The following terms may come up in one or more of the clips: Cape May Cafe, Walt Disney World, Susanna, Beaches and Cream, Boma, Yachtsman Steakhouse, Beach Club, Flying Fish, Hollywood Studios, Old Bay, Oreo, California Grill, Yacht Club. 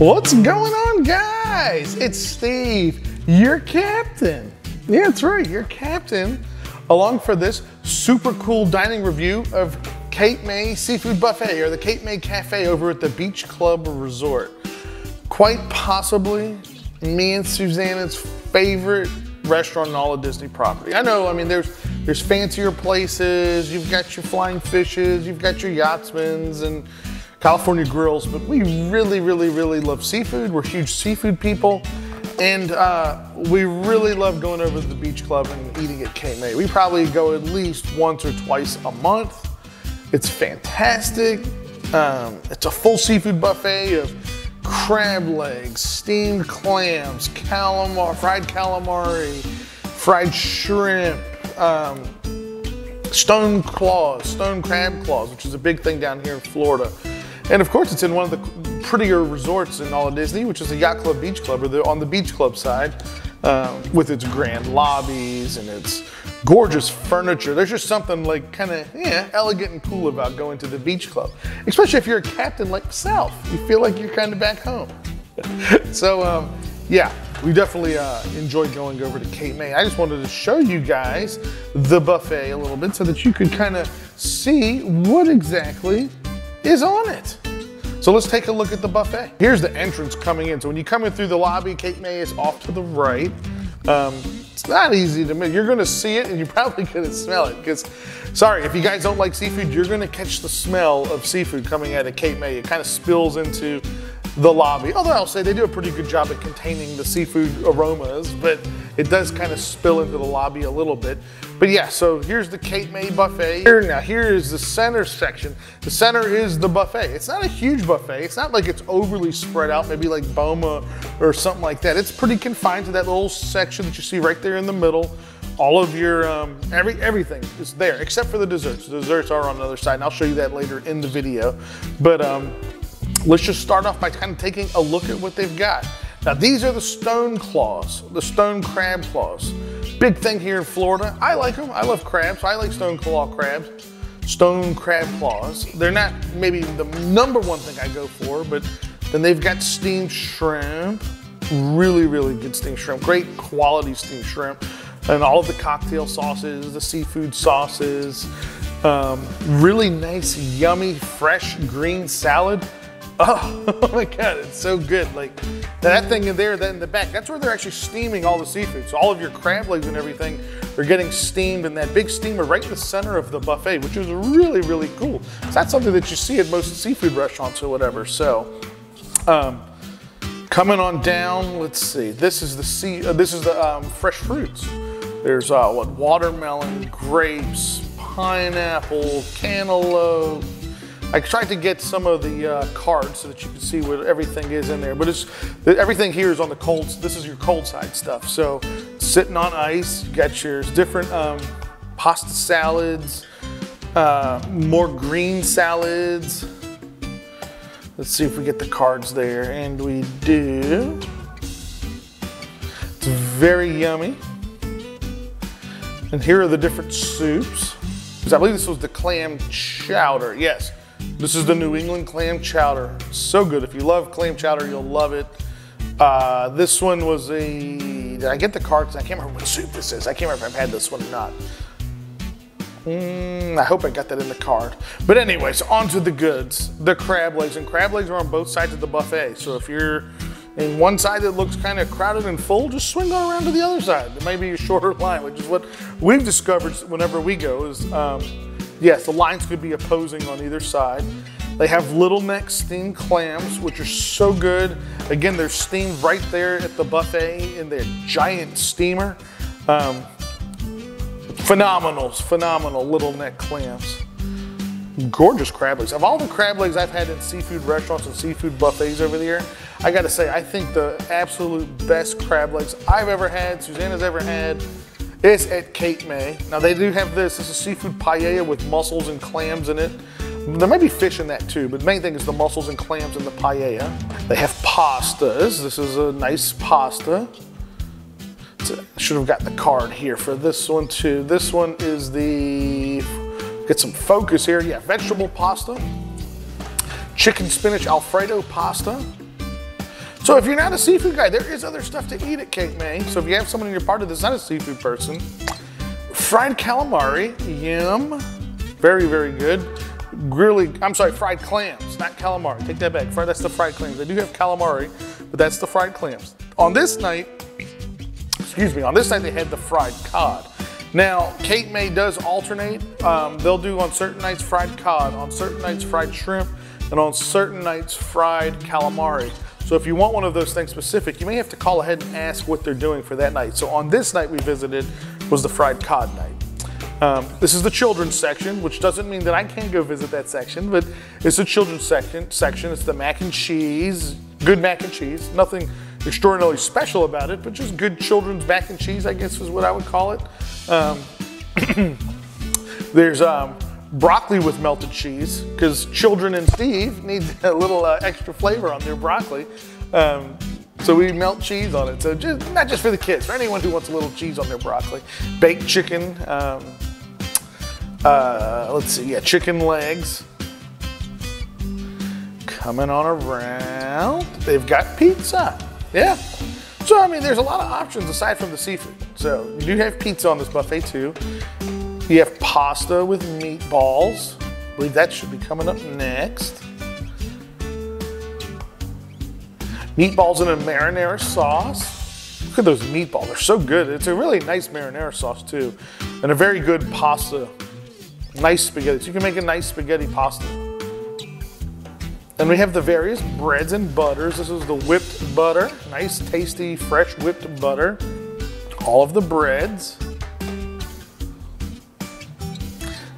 What's going on, guys? It's Steve, your captain. Yeah, that's right, your captain, along for this super cool dining review of Cape May Seafood Buffet, or the Cape May Cafe over at the Beach Club Resort. Quite possibly me and Susanna's favorite restaurant in all of Disney property. I know, I mean, there's fancier places, you've got your Flying Fishes, you've got your Yachtsmans and California Grills, but we really, really, really love seafood. We're huge seafood people, and we really love going over to the Beach Club and eating at Cape May. We probably go at least once or twice a month. It's fantastic. It's a full seafood buffet of crab legs, steamed clams, calamari, fried calamari, fried shrimp, stone crab claws, which is a big thing down here in Florida. And of course, it's in one of the prettier resorts in all of Disney, which is the Yacht Club Beach Club, or on the Beach Club side, with its grand lobbies and its gorgeous furniture. There's just something like kind of elegant and cool about going to the Beach Club, especially if you're a captain like myself. You feel like you're kind of back home. So yeah, we definitely enjoyed going over to Cape May. I just wanted to show you guys the buffet a little bit so that you could kind of see what exactly is on it. So let's take a look at the buffet. Here's the entrance coming in. So when you come in through the lobby, Cape May is off to the right. It's not easy to miss. You're gonna see it and you're probably gonna smell it, because, sorry, if you guys don't like seafood, you're gonna catch the smell of seafood coming out of Cape May. It kind of spills into the lobby. Although I'll say they do a pretty good job at containing the seafood aromas, but it does kind of spill into the lobby a little bit. But yeah, so here's the Cape May buffet. Here is the center section. The center is the buffet. It's not a huge buffet. It's not like it's overly spread out, maybe like Boma or something like that. It's pretty confined to that little section that you see right there in the middle. All of your, everything is there, except for the desserts. The desserts are on the other side, and I'll show you that later in the video. But let's just start off by kind of taking a look at what they've got. Now, these are the stone claws, the stone crab claws. Big thing here in Florida. I like them. I love crabs. I like stone claw crabs, stone crab claws. They're not maybe the number one thing I go for, but then they've got steamed shrimp. Really, really good steamed shrimp. Great quality steamed shrimp. And all of the cocktail sauces, the seafood sauces. Really nice, yummy, fresh green salad. Oh my God, it's so good. Like that thing in there, that in the back, that's where they're actually steaming all the seafood. So all of your crab legs and everything are getting steamed in that big steamer right in the center of the buffet, which is really, really cool. It's not something that you see at most seafood restaurants or whatever. So coming on down, let's see. This is the fresh fruits. There's what, watermelon, grapes, pineapple, cantaloupe. I tried to get some of the cards so that you can see what everything is in there, but it's everything here is on the cold. This is your cold side stuff. So sitting on ice, you got your different pasta salads, more green salads. Let's see if we get the cards there, and we do. It's very yummy. And here are the different soups. I believe this was the clam chowder. Yes. This is the New England clam chowder. So good. If you love clam chowder, you'll love it. This one was did I get the cards? I can't remember what soup this is. I can't remember if I've had this one or not. I hope I got that in the card. But anyways, on to the goods. The crab legs. And crab legs are on both sides of the buffet. So if you're in one side that looks kind of crowded and full, just swing on around to the other side. There may be a shorter line, which is what we've discovered whenever we go is, yes, the lines could be opposing on either side. They have little neck steamed clams, which are so good. Again, they're steamed right there at the buffet in their giant steamer. Phenomenal little neck clams. Gorgeous crab legs. Of all the crab legs I've had in seafood restaurants and seafood buffets over the year, I gotta say, I think the absolute best crab legs I've ever had, Susanna's ever had, it's at Cape May. Now they do have this. This is seafood paella with mussels and clams in it. There may be fish in that too, but the main thing is the mussels and clams in the paella. They have pastas. This is a nice pasta. I should have got the card here for this one too. This one is the Get some focus here. Yeah, vegetable pasta, chicken spinach Alfredo pasta. So if you're not a seafood guy, there is other stuff to eat at Cape May. So if you have someone in your party that's not a seafood person, fried calamari, yum, very, very good. Fried clams, not calamari. Take that back. That's the fried clams. They do have calamari, but that's the fried clams. On this night, they had the fried cod. Now, Cape May does alternate. They'll do on certain nights fried cod, on certain nights fried shrimp, and on certain nights fried calamari. So if you want one of those things specific, you may have to call ahead and ask what they're doing for that night. So on this night we visited was the fried cod night. This is the children's section, which doesn't mean that I can't go visit that section, but it's the children's section. It's the mac and cheese, good mac and cheese. Nothing extraordinarily special about it, but just good children's mac and cheese, I guess is what I would call it. There's broccoli with melted cheese, because children and Steve need a little extra flavor on their broccoli. So we melt cheese on it. So just, not just for the kids, for anyone who wants a little cheese on their broccoli. Baked chicken, chicken legs. Coming on around, they've got pizza, yeah. So I mean, there's a lot of options aside from the seafood. So you do have pizza on this buffet too. You have pasta with meatballs. I believe that should be coming up next. Meatballs in a marinara sauce. Look at those meatballs, they're so good. It's a really nice marinara sauce too. And a very good pasta, nice spaghetti. So you can make a nice spaghetti pasta. And we have the various breads and butters. This is the whipped butter, nice, tasty, fresh whipped butter. All of the breads.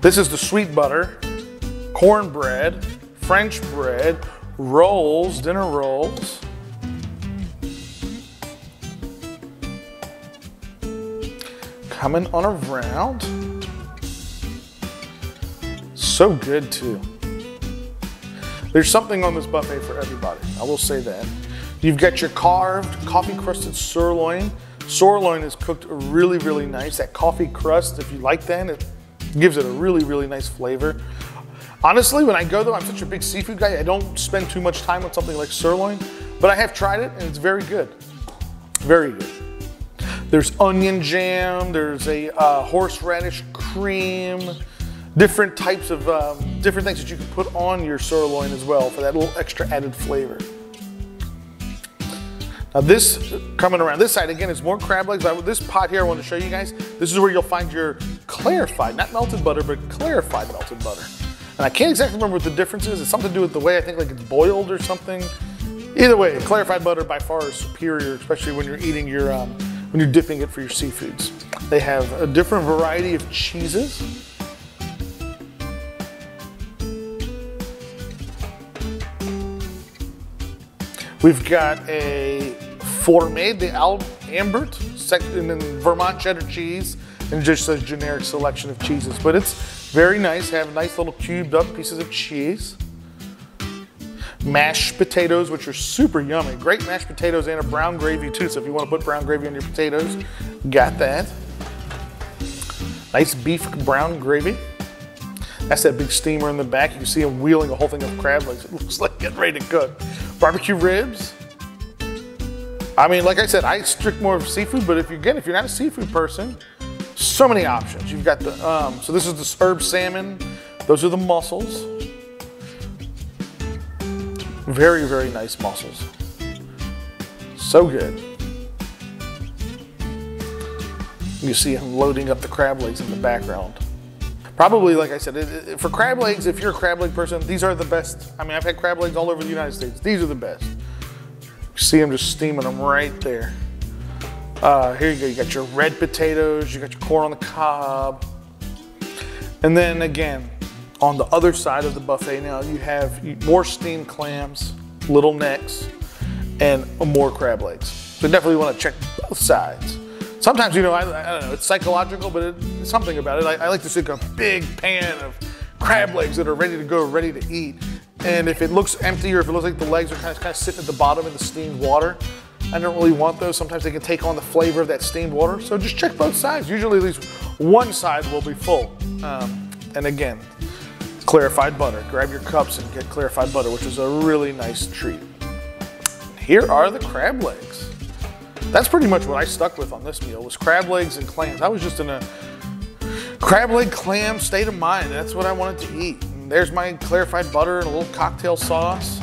This is the sweet butter, cornbread, French bread, rolls, dinner rolls. Coming on around. So good too. There's something on this buffet for everybody, I will say that. You've got your carved, coffee-crusted sirloin. Sirloin is cooked really, really nice. That coffee crust, if you like that, it gives it a really, really nice flavor. Honestly, when I go though, I'm such a big seafood guy, I don't spend too much time on something like sirloin, but I have tried it and it's very good. Very good. There's onion jam, there's a horseradish cream, different types of, different things that you can put on your sirloin as well for that little extra added flavor. Now this, coming around this side, again, is more crab legs. This pot here I want to show you guys, this is where you'll find your clarified, not melted butter, but clarified melted butter. And I can't exactly remember what the difference is. It's something to do with the way I think like it's boiled or something. Either way, clarified butter by far is superior, especially when you're eating your, when you're dipping it for your seafoods. They have a different variety of cheeses. We've got a Forme de Albert, and then Vermont cheddar cheese, and just a generic selection of cheeses. But it's very nice, have nice little cubed up pieces of cheese. Mashed potatoes, which are super yummy. Great mashed potatoes and a brown gravy too, so if you want to put brown gravy on your potatoes, got that. Nice beef brown gravy. That's that big steamer in the back. You can see him wheeling a whole thing of crab legs. It looks like getting ready to cook. Barbecue ribs. I mean, like I said, I stick more of seafood, but if you're not a seafood person, so many options. You've got the, so this is the herb salmon. Those are the mussels. Very, very nice mussels. So good. You see him loading up the crab legs in the background. Probably, like I said, for crab legs, if you're a crab leg person, these are the best. I mean, I've had crab legs all over the United States. These are the best. You see them just steaming them right there. Here you go, you got your red potatoes, you got your corn on the cob. And then again, on the other side of the buffet now, you have more steamed clams, little necks, and more crab legs. So definitely want to check both sides. Sometimes, you know, I don't know, it's psychological, but it's something about it. I like to stick a big pan of crab legs that are ready to go, ready to eat. And if it looks empty or if it looks like the legs are kind of sitting at the bottom in the steamed water, I don't really want those. Sometimes they can take on the flavor of that steamed water. So just check both sides. Usually at least one side will be full. And again, clarified butter. Grab your cups and get clarified butter, which is a really nice treat. Here are the crab legs. That's pretty much what I stuck with on this meal, was crab legs and clams. I was just in a crab leg clam state of mind. That's what I wanted to eat. And there's my clarified butter and a little cocktail sauce.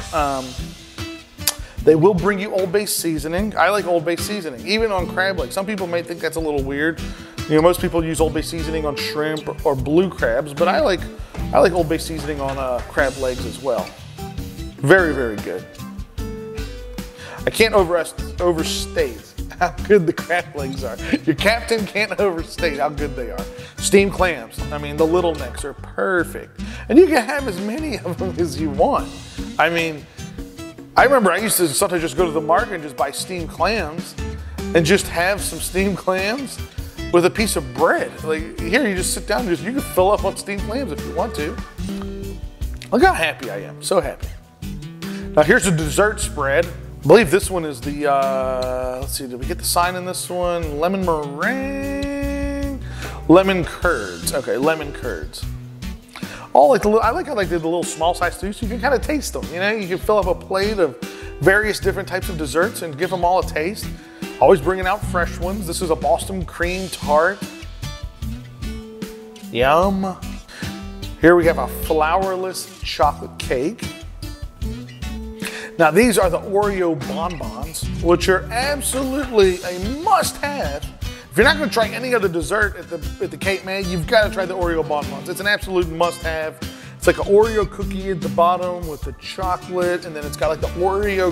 They will bring you Old Bay seasoning. I like Old Bay seasoning, even on crab legs. Some people may think that's a little weird. You know, most people use Old Bay seasoning on shrimp or blue crabs, but I like Old Bay seasoning on crab legs as well. Very, very good. I can't overstate how good the crab legs are. Your captain can't overstate how good they are. Steamed clams, I mean, the little necks are perfect. And you can have as many of them as you want. I mean, I remember I used to sometimes just go to the market and just buy steamed clams and just have some steamed clams with a piece of bread. Like here, you just sit down and you can fill up on steamed clams if you want to. Look how happy I am, so happy. Now here's the dessert spread. I believe this one is the, let's see, did we get the sign in this one? Lemon meringue, lemon curds. Okay, lemon curds. All like the, I like how they did the little small size too, so you can kind of taste them. You know, you can fill up a plate of various different types of desserts and give them all a taste. Always bringing out fresh ones. This is a Boston cream tart. Yum. Here we have a flourless chocolate cake. Now these are the Oreo bonbons, which are absolutely a must-have. If you're not going to try any other dessert at the Cape May, you've got to try the Oreo bonbons. It's an absolute must-have. It's like an Oreo cookie at the bottom with the chocolate, and then it's got like the Oreo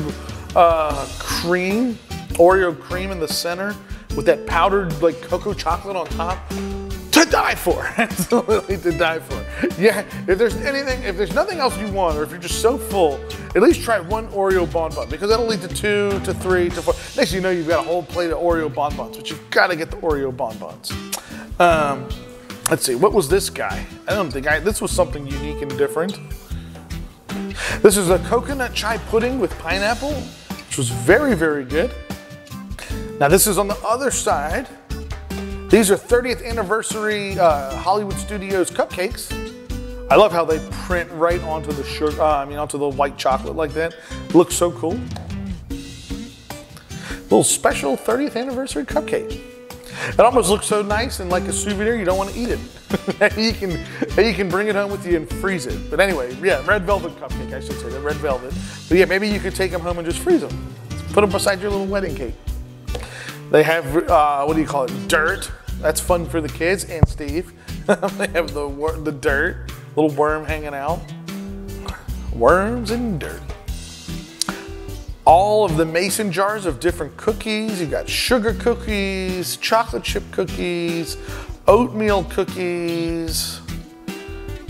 Oreo cream in the center with that powdered like cocoa chocolate on top. To die for, absolutely to die for. Yeah, if there's nothing else you want, or if you're just so full, at least try one Oreo bonbon, because that'll lead to two, to three, to four. Next thing you know, you've got a whole plate of Oreo bonbons, but you've got to get the Oreo bonbons. Let's see, what was this guy? This was something unique and different. This is a coconut chai pudding with pineapple, which was very, very good. Now this is on the other side. These are 30th anniversary Hollywood Studios cupcakes. I love how they print right onto the sugar, onto the white chocolate like that. Looks so cool. Little special 30th anniversary cupcake. It almost looks so nice and like a souvenir, you don't want to eat it. you can bring it home with you and freeze it. But anyway, yeah, red velvet cupcake, I should say, the red velvet. But yeah, maybe you could take them home and just freeze them. Put them beside your little wedding cake. They have, dirt. That's fun for the kids and Steve. They have the dirt, little worm hanging out. Worms and dirt. All of the mason jars of different cookies. You've got sugar cookies, chocolate chip cookies, oatmeal cookies,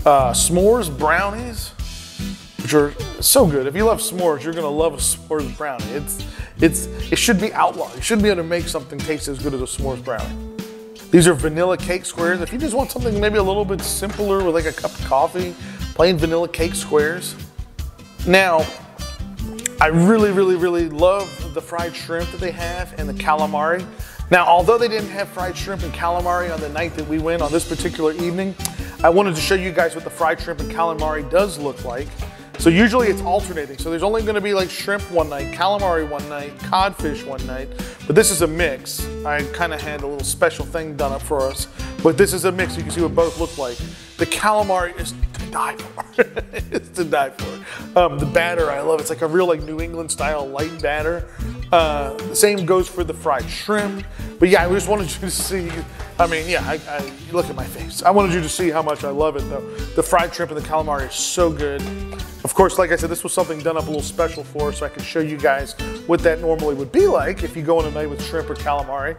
s'mores brownies, which are so good. If you love s'mores, you're gonna love a s'mores brownie. It should be outlawed. You shouldn't be able to make something taste as good as a s'mores brownie. These are vanilla cake squares. If you just want something maybe a little bit simpler with like a cup of coffee, plain vanilla cake squares. Now, I really, really, really love the fried shrimp that they have and the calamari. Now, although they didn't have fried shrimp and calamari on the night that we went on this particular evening, I wanted to show you guys what the fried shrimp and calamari does look like. So usually it's alternating. So there's only gonna be like shrimp one night, calamari one night, codfish one night, but this is a mix. I kinda had a little special thing done up for us, but this is a mix. You can see what both look like. The calamari is to die for. It's to die for. The batter, I love it. It's like a real like New England style light batter. The same goes for the fried shrimp. But yeah, I just wanted you to see, I look at my face. I wanted you to see how much I love it though. The fried shrimp and the calamari is so good. Of course, like I said, this was something done up a little special for us, so I could show you guys what that normally would be like if you go on a night with shrimp or calamari.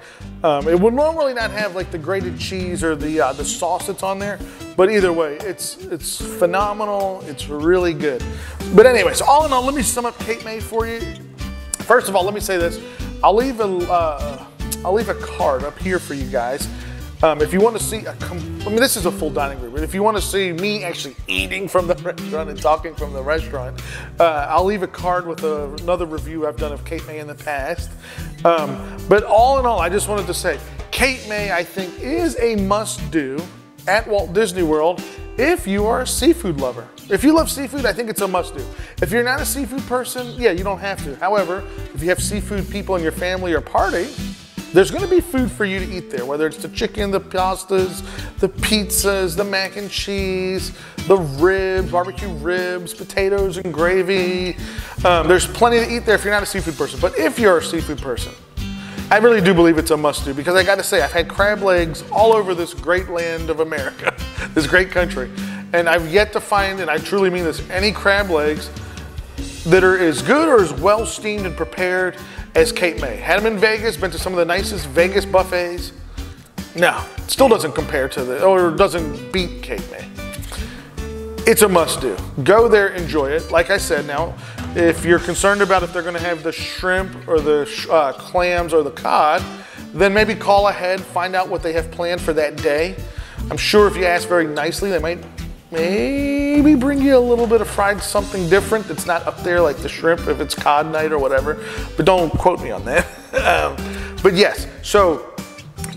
It would normally not have like the grated cheese or the sauce that's on there, but either way, it's phenomenal, it's really good. But anyway, so all in all, let me sum up Cape May for you. First of all, let me say this. I'll leave a card up here for you guys. If you want to see, this is a full dining room, but if you want to see me actually eating from the restaurant and talking from the restaurant, I'll leave a card with another review I've done of Cape May in the past. But all in all, I just wanted to say, Cape May, I think, is a must-do at Walt Disney World if you are a seafood lover. If you love seafood, I think it's a must-do. If you're not a seafood person, yeah, you don't have to. However, if you have seafood people in your family or party, there's gonna be food for you to eat there, whether it's the chicken, the pastas, the pizzas, the mac and cheese, the ribs, barbecue ribs, potatoes and gravy. There's plenty to eat there if you're not a seafood person. But if you're a seafood person, I really do believe it's a must-do, because I gotta say, I've had crab legs all over this great land of America, this great country, and I've yet to find, and I truly mean this, any crab legs that are as good or as well steamed and prepared as Cape May. Had them in Vegas, been to some of the nicest Vegas buffets. No, still doesn't compare to the, or doesn't beat Cape May. It's a must-do. Go there, enjoy it. Like I said, now, if you're concerned about if they're gonna have the shrimp or the clams or the cod, then maybe call ahead, find out what they have planned for that day. I'm sure if you ask very nicely, they might maybe bring you a little bit of fried something different that's not up there like the shrimp if it's cod night or whatever, but don't quote me on that. But yes, so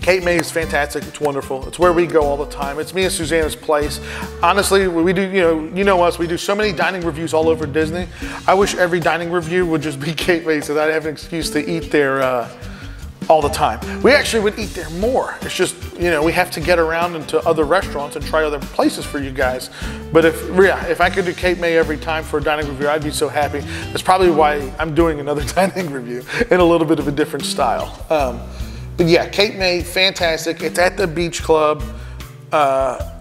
Cape May is fantastic, it's wonderful. It's where we go all the time. It's me and Susanna's place. Honestly, we do, you know us, we do so many dining reviews all over Disney. I wish every dining review would just be Cape May so that I'd have an excuse to eat there all the time. We actually would eat there more. It's just, you know, we have to get around into other restaurants and try other places for you guys. But if I could do Cape May every time for a dining review, I'd be so happy. That's probably why I'm doing another dining review in a little bit of a different style. But yeah, Cape May, fantastic. It's at the Beach Club.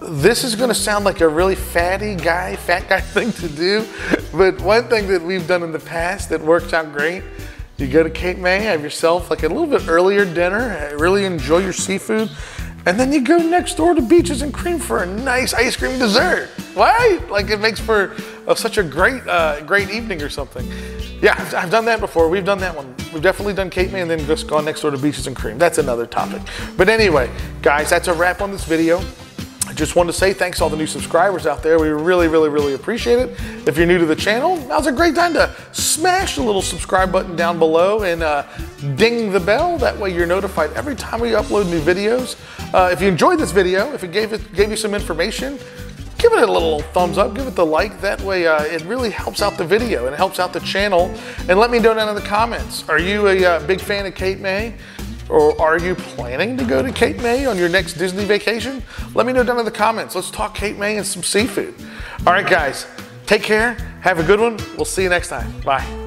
This is gonna sound like a really fat guy thing to do, but one thing that we've done in the past that worked out great, you go to Cape May, have yourself like a little bit earlier dinner, really enjoy your seafood, and then you go next door to Beaches and Cream for a nice ice cream dessert. Why? Like, it makes for such a great great evening or something. Yeah, I've done that before. We've done that one. We've definitely done Cape May and then just gone next door to Beaches and Cream. That's another topic. But anyway, guys, that's a wrap on this video. I just wanted to say thanks to all the new subscribers out there. We really, really, really appreciate it. If you're new to the channel, now's a great time to smash the little subscribe button down below and ding the bell. That way you're notified every time we upload new videos. If you enjoyed this video, if it gave you some information, give it a little thumbs up, give it the like. That way it really helps out the video and it helps out the channel. And let me know down in the comments, are you a big fan of Cape May? Or are you planning to go to Cape May on your next Disney vacation? Let me know down in the comments. Let's talk Cape May and some seafood. All right, guys, take care. Have a good one. We'll see you next time. Bye.